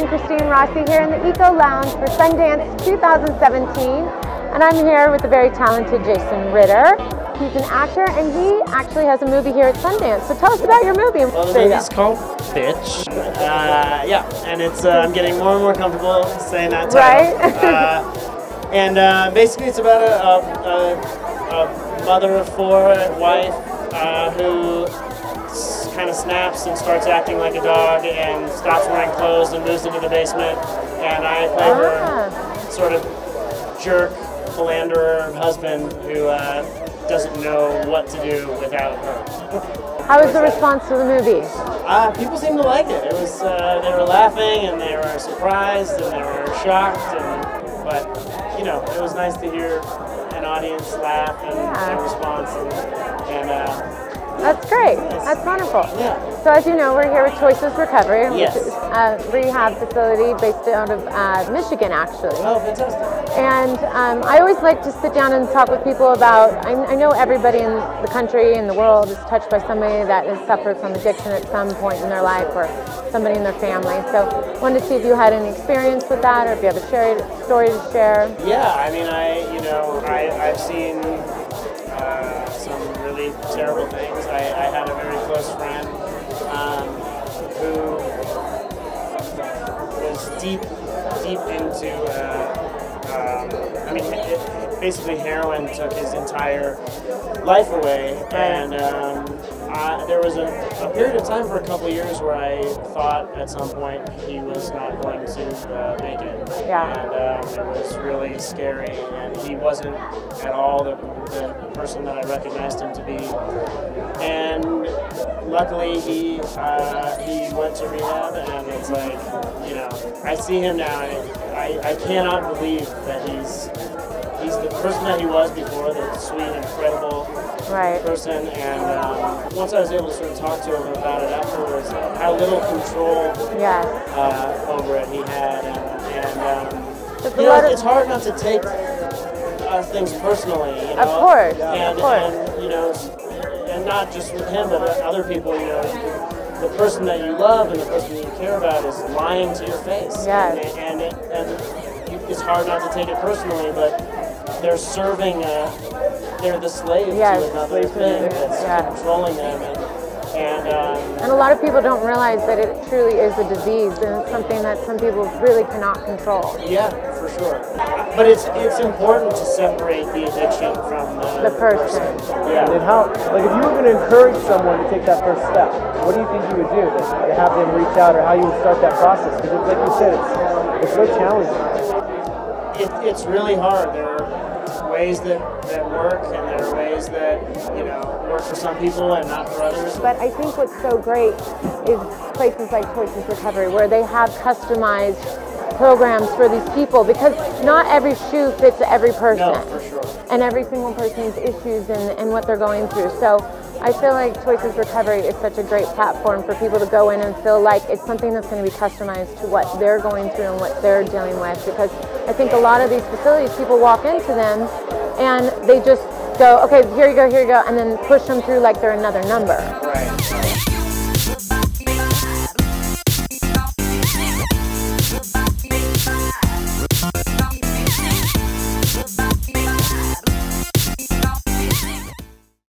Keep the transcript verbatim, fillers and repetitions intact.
and Christine Rossi here in the Eco Lounge for Sundance two thousand seventeen, and I'm here with the very talented Jason Ritter. He's an actor, and he actually has a movie here at Sundance. So tell us about your movie. Well, the movie's called Bitch. Uh, yeah, and it's uh, I'm getting more and more comfortable saying that title. Right. uh, and uh, basically, it's about a, a, a, a mother of four and wife uh, who kind of snaps and starts acting like a dog and stops wearing clothes and moves into the basement, and I play her ah. sort of jerk, philanderer husband who uh, doesn't know what to do without her. How was the response to the movie? Uh, people seemed to like it. It was uh, they were laughing and they were surprised and they were shocked, and, but you know, it was nice to hear an audience laugh and yeah. their response and. and uh, That's great. That's wonderful. Yeah. So as you know, we're here with Choices Recovery, yes. which is a rehab facility based out of uh, Michigan, actually. Oh, fantastic. And um, I always like to sit down and talk with people about, I, I know everybody in the country and the world is touched by somebody that has suffered from addiction at some point in their life or somebody in their family. So wanted to see if you had any experience with that or if you have a story to share. Yeah, I mean, I, you know, I, I've seen uh, some really terrible things. I, I had a very close friend um, who was deep, deep into, uh, um, I mean, it, basically heroin took his entire life away, and um, I, there was a, a period of time for a couple of years where I thought at some point he was not going to uh, make it, yeah. and um, it was really scary, and he wasn't at all the, the person that I recognized him to be. And luckily, he uh, he went to rehab, and it's like, you know, I see him now, and I, I cannot believe that he's he's the person that he was before, the sweet, incredible right. person. And um, once I was able to sort of talk to him about it afterwards, uh, how little control yeah. uh, over it he had, and, and um, you know, it's hard not to take uh, things personally, you know? Of course, and, of course. And, you know, and not just with him, but other people, you know, the person that you love and the person that you care about is lying to your face. Yes. And, and, it, and it's hard not to take it personally, but they're serving, a, they're the slave yes. to another thing that's yeah. controlling them. And, and, um, and a lot of people don't realize that it truly is a disease, and it's something that some people really cannot control. Yeah, for sure. But it's it's important to separate the addiction from the, the person. person. Yeah. And how, like, if you were going to encourage someone to take that first step, what do you think you would do to have them reach out, or how you would start that process? Because, like you said, it's, it's so challenging. It, it's really hard. There are ways that, that work, and there are ways that, you know, work for some people and not for others. But I think what's so great is places like Choices Recovery, where they have customized programs for these people, because not every shoe fits every person. No, for sure. And every single person's issues and, and what they're going through. So I feel like Choices Recovery is such a great platform for people to go in and feel like it's something that's going to be customized to what they're going through and what they're dealing with, because I think a lot of these facilities, people walk into them and they just go, okay, here you go, here you go, and then push them through like they're another number.